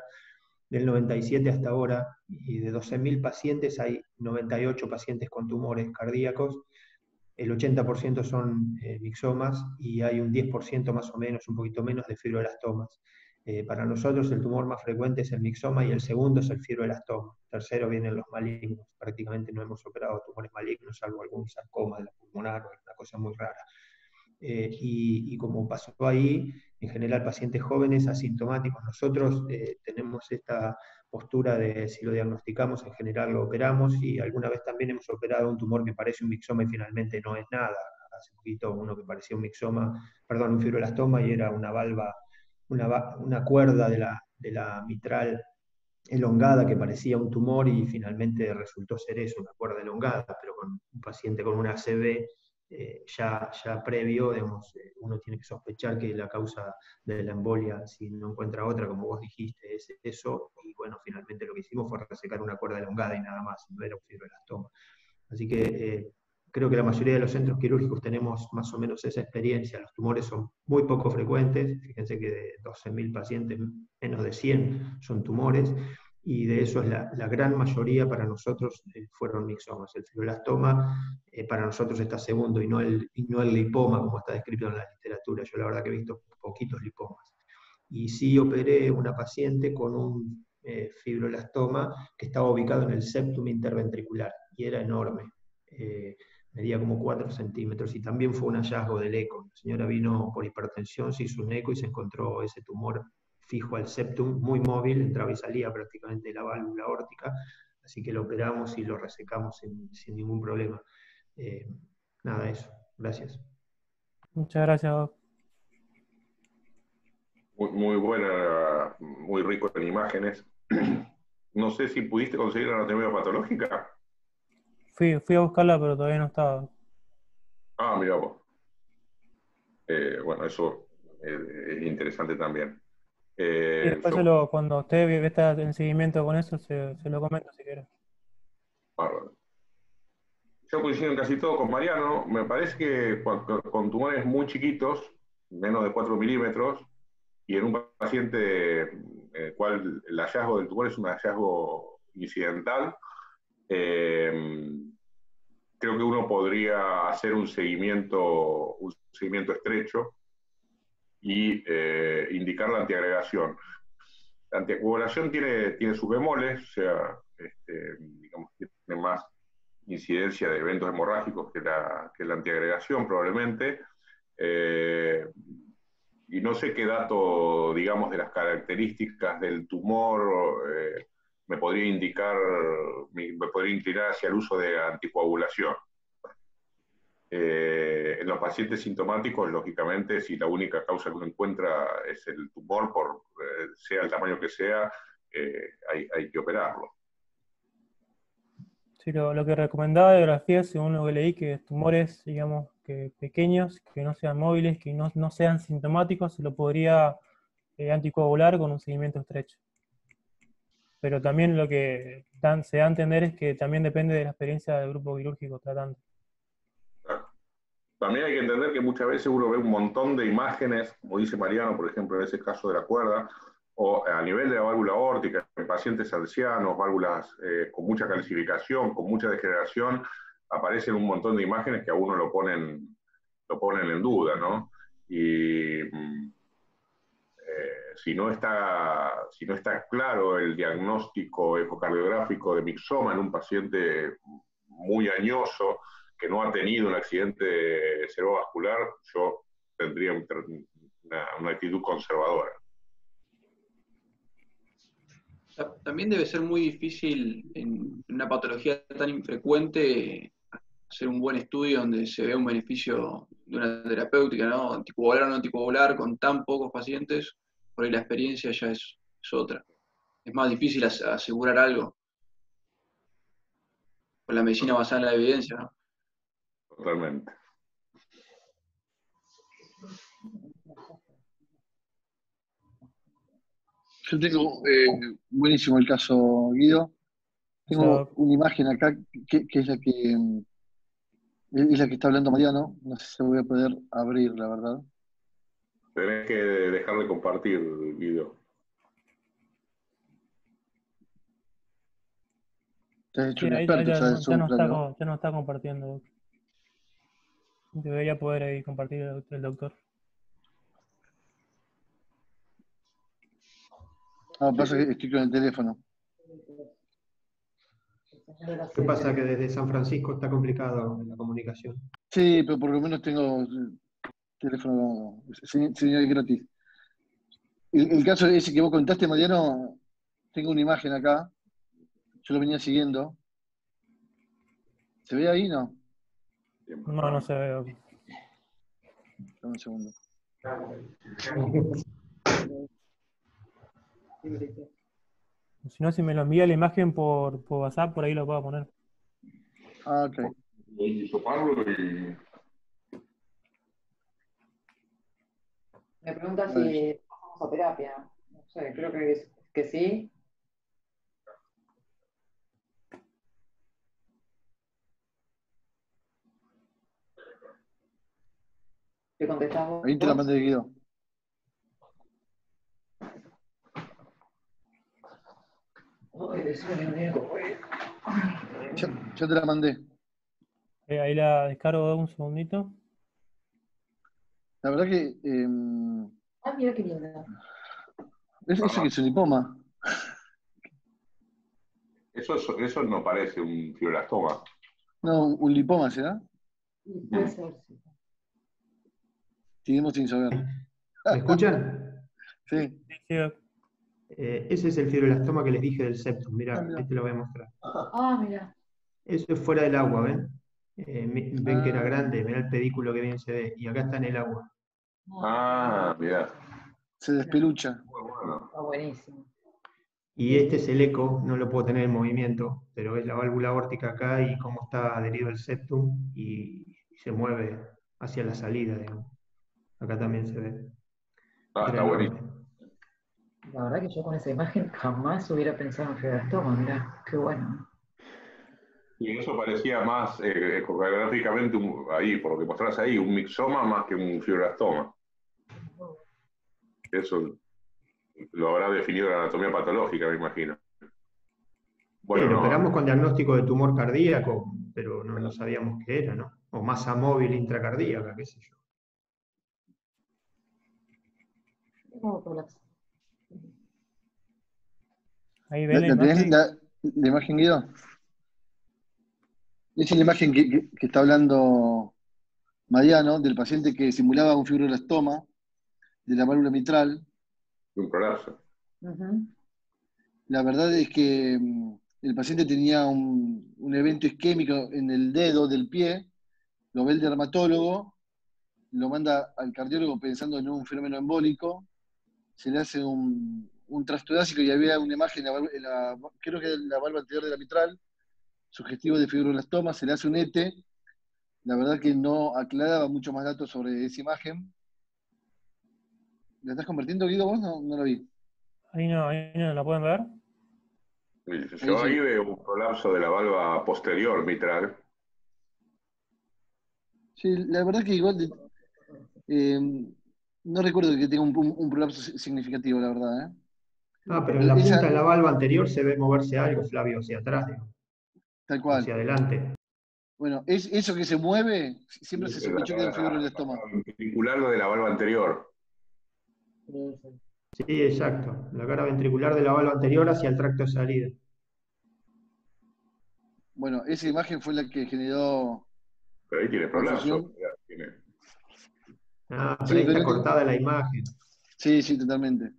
del noventa y siete hasta ahora y de doce mil pacientes hay noventa y ocho pacientes con tumores cardíacos. el ochenta por ciento son eh, mixomas y hay un diez por ciento más o menos, un poquito menos, de fibroelastomas. Eh, para nosotros el tumor más frecuente es el mixoma y el segundo es el fibroelastoma. Tercero vienen los malignos. Prácticamente no hemos operado tumores malignos, salvo algún sarcoma de la pulmonar o alguna cosa muy rara. Eh, y, y como pasó ahí, en general pacientes jóvenes, asintomáticos. Nosotros eh, tenemos esta postura de si lo diagnosticamos, en general lo operamos, y alguna vez también hemos operado un tumor que parece un mixoma y finalmente no es nada. Hace poquito uno que parecía un mixoma, perdón, un fibroelastoma, y era una valva, una, una cuerda de la, de la mitral elongada que parecía un tumor y finalmente resultó ser eso, una cuerda elongada, pero con un paciente con una A C V Eh, ya, ya previo, digamos, eh, uno tiene que sospechar que la causa de la embolia, si no encuentra otra, como vos dijiste, es eso, y bueno, finalmente lo que hicimos fue resecar una cuerda elongada y nada más, no era un fibroelastoma. Así que eh, creo que la mayoría de los centros quirúrgicos tenemos más o menos esa experiencia. Los tumores son muy poco frecuentes, fíjense que de doce mil pacientes, menos de cien son tumores, y de eso es la, la gran mayoría para nosotros eh, fueron mixomas. El fibroelastoma eh, para nosotros está segundo y no, el, y no el lipoma como está descrito en la literatura. Yo la verdad que he visto poquitos lipomas. Y sí operé una paciente con un eh, fibroelastoma que estaba ubicado en el septum interventricular y era enorme, eh, medía como cuatro centímetros y también fue un hallazgo del eco. La señora vino por hipertensión, se hizo un eco y se encontró ese tumor fijo al septum, muy móvil, entraba y salía prácticamente de la válvula aórtica, así que lo operamos y lo resecamos sin, sin ningún problema. Eh, nada, eso. Gracias. Muchas gracias, Doc. Muy, muy buena, muy rico en imágenes. No sé si pudiste conseguir la anatomía patológica. Fui, fui a buscarla, pero todavía no estaba. Ah, mirá vos. Eh, bueno, eso es interesante también. Eh, y después, so, lo, cuando usted está en seguimiento con eso, se, se lo comento si quiere. Bárbaro. Yo coincido en casi todo con Mariano. Me parece que con, con tumores muy chiquitos, menos de cuatro milímetros, y en un paciente en el cual el hallazgo del tumor es un hallazgo incidental, eh, creo que uno podría hacer un seguimiento, un seguimiento estrecho y eh, indicar la antiagregación. La anticoagulación tiene, tiene sus bemoles, o sea, este, digamos, tiene más incidencia de eventos hemorrágicos que la, que la antiagregación probablemente, eh, y no sé qué dato, digamos, de las características del tumor eh, me podría indicar, me, me podría inclinar hacia el uso de anticoagulación. Eh, en los pacientes sintomáticos, lógicamente, si la única causa que uno encuentra es el tumor, por eh, sea el tamaño que sea, eh, hay, hay que operarlo. Sí, lo, lo que recomendaba de grafía, según lo que leí, que tumores, digamos, que pequeños, que no sean móviles, que no, no sean sintomáticos, se lo podría eh, anticoagular con un seguimiento estrecho. Pero también lo que dan, se da a entender es que también depende de la experiencia del grupo quirúrgico tratando. También hay que entender que muchas veces uno ve un montón de imágenes, como dice Mariano, por ejemplo, en ese caso de la cuerda, o a nivel de la válvula aórtica, en pacientes ancianos, válvulas eh, con mucha calcificación, con mucha degeneración, aparecen un montón de imágenes que a uno lo ponen, lo ponen en duda, ¿no? Y eh, si, no está, si no está claro el diagnóstico ecocardiográfico de mixoma en un paciente muy añoso, que no ha tenido un accidente cerebrovascular, yo tendría una, una actitud conservadora. También debe ser muy difícil en una patología tan infrecuente hacer un buen estudio donde se vea un beneficio de una terapéutica, ¿no? Anticoagular o no anticoagular con tan pocos pacientes, por ahí la experiencia ya es, es otra. Es más difícil asegurar algo con la medicina basada en la evidencia, ¿no? Totalmente. Yo tengo, eh, buenísimo el caso, Guido. Tengo una imagen acá que, que es la que es la que está hablando Mariano. No sé si voy a poder abrir, la verdad. Tenés que dejar de compartir, Guido. Te has hecho sí, un experto, ya, ya, ya, no está, ya no está compartiendo. Debería poder ahí compartir el doctor. No, pasa que estoy con el teléfono. ¿Qué pasa? Que desde San Francisco está complicado la comunicación. Sí, pero por lo menos tengo teléfono señal gratis. El, el caso ese que vos contaste, Mariano, tengo una imagen acá. Yo lo venía siguiendo. ¿Se ve ahí, no? No, no se ve. Dame un segundo. Si no, si me lo envía la imagen por, por WhatsApp, por ahí lo puedo poner. Ah, ok. Me pregunta si pasamos a terapia. No sé, creo que, que sí. ¿Te contestamos? Ahí te la mandé, Guido. Yo, yo te la mandé. Eh, ahí la descargo un segundito. La verdad que... Eh, ah, mira qué linda. Es, eso que es un lipoma. Eso, eso, eso no parece un fibroelastoma. No, un lipoma, ¿será? Puede ser, sí. Seguimos sin saber. ¿Me escuchan? Sí. Eh, ese es el fibroelastoma que les dije del septum. Mirá, ah, mirá, este lo voy a mostrar. Ah, mirá. Eso es fuera del agua, ¿ven? Eh, ven ah. que era grande, mirá el pedículo que bien se ve. Y acá está en el agua. Ah, mirá. Se despelucha. Bueno. Está buenísimo. Y este es el eco, no lo puedo tener en movimiento, pero es la válvula aórtica acá y cómo está adherido el septum y, y se mueve hacia la salida, digamos. Acá también se ve. Ah, está buenísimo. La verdad que yo con esa imagen jamás hubiera pensado en fibroelastoma, mirá, qué bueno. Y eso parecía más, eh, ecográficamente, ahí, por lo que mostrás ahí, un mixoma más que un fibroelastoma. Eso lo habrá definido la anatomía patológica, me imagino. Bueno, sí, lo operamos con diagnóstico de tumor cardíaco, pero no, no sabíamos qué era, ¿no? O masa móvil intracardíaca, qué sé yo. Ahí ve la, la, imagen. La, ¿La imagen, Guido? Esa es la imagen que, que, que está hablando Mariano, del paciente que simulaba un fibroelastoma de la válvula mitral. Un colapso. Uh-huh. La verdad es que el paciente tenía un, un evento isquémico en el dedo del pie, lo ve el dermatólogo, lo manda al cardiólogo pensando en un fenómeno embólico, se le hace un, un trastorácico y había una imagen, en la, en la, creo que en la válvula anterior de la mitral, sugestivo de fibroelastoma, se le hace un E T E, la verdad que no aclaraba mucho más datos sobre esa imagen. ¿La estás convirtiendo, Guido, vos? No, no la vi. Ahí no, ahí no, ¿la pueden ver? Yo ahí, sí. Ahí veo un colapso de la válvula posterior mitral. Sí, la verdad que igual... De, eh, no recuerdo que tenga un, un, un prolapso significativo, la verdad. ¿eh? Ah, pero en la punta de la válvula anterior se ve moverse algo, Flavio, hacia atrás. Tal cual. Hacia adelante. Bueno, es, eso que se mueve, siempre sí, se escucha que es el fibroelastoma. Ventricular de la válvula anterior. Sí, exacto. La cara ventricular de la válvula anterior hacia el tracto de salida. Bueno, esa imagen fue la que generó... Pero ahí tiene prolapso. Ah, sí, pero está cortada la imagen. Sí, sí, totalmente.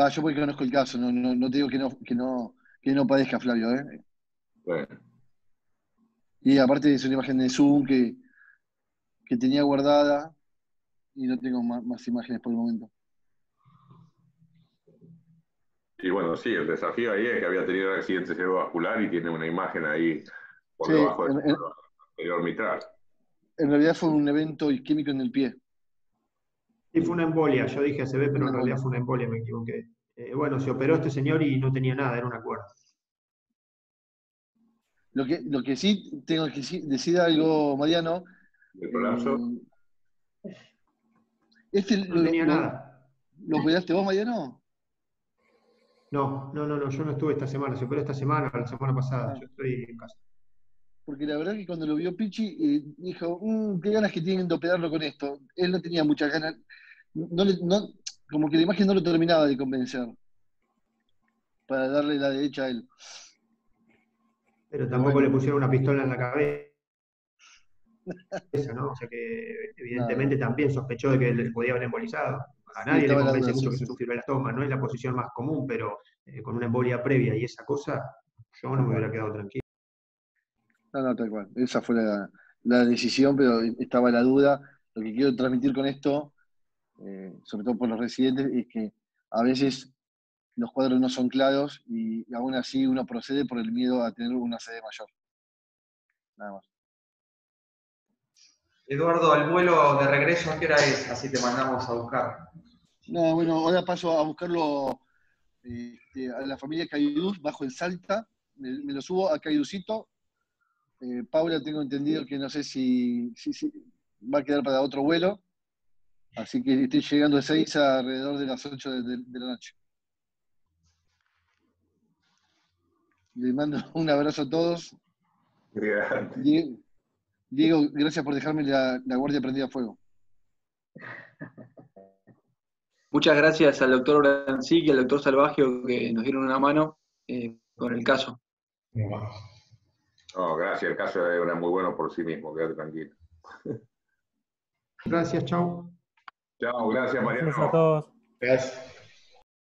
Va, yo porque conozco el caso, no, no, no te digo que no, que no, que no padezca, Flavio, ¿eh? Bueno. Y aparte es una imagen de Zoom que, que tenía guardada y no tengo más, más imágenes por el momento. Y bueno, sí, el desafío ahí es que había tenido un accidente cerebrovascular y tiene una imagen ahí por sí, debajo del anterior mitral. En realidad fue un evento isquémico en el pie. Sí, fue una embolia, yo dije A C V, pero en realidad fue una embolia, me equivoqué. Eh, bueno, se operó este señor y no tenía nada, era una cuerda. Lo que, lo que sí tengo que decir algo, Mariano. ¿El colapso? Eh, este no lo, tenía lo, nada. ¿Lo operaste vos, Mariano? No, no, no, no, yo no estuve esta semana, se operó esta semana, la semana pasada, ah. Yo estoy en casa. porque la verdad que cuando lo vio Pichi, eh, dijo, mmm, qué ganas que tienen de operarlo con esto. Él no tenía muchas ganas, no le, no, como que la imagen no lo terminaba de convencer, para darle la derecha a él. Pero tampoco bueno. le pusieron una pistola en la cabeza. Eso, ¿no? O sea que evidentemente no. también sospechó de que le podía haber embolizado. A nadie sí, le convence mucho sí, que es un fibroelastoma, no es la posición más común, pero eh, con una embolia previa y esa cosa, yo no me hubiera quedado tranquilo. No, no, tal cual. Esa fue la, la decisión, pero estaba la duda. Lo que quiero transmitir con esto, eh, sobre todo por los residentes, es que a veces los cuadros no son claros y aún así uno procede por el miedo a tener una C D mayor. Nada más. Eduardo, el vuelo de regreso, ¿a qué hora es? Así te mandamos a buscar. No, bueno, ahora paso a buscarlo este, a la familia Caiduz, bajo en Salta. Me, me lo subo a Caiducito. Eh, Paula, tengo entendido que no sé si, si, si va a quedar para otro vuelo. Así que estoy llegando a Ezeiza alrededor de las ocho de, de, de la noche. Les mando un abrazo a todos. Gracias. Diego, gracias por dejarme la, la guardia prendida a fuego. Muchas gracias al doctor Orancic y al doctor Salvagio que nos dieron una mano eh, con el caso. No, gracias. El caso era muy bueno por sí mismo, quédate tranquilo. Gracias, chao. Chao, gracias Mariano. Gracias a todos. Gracias.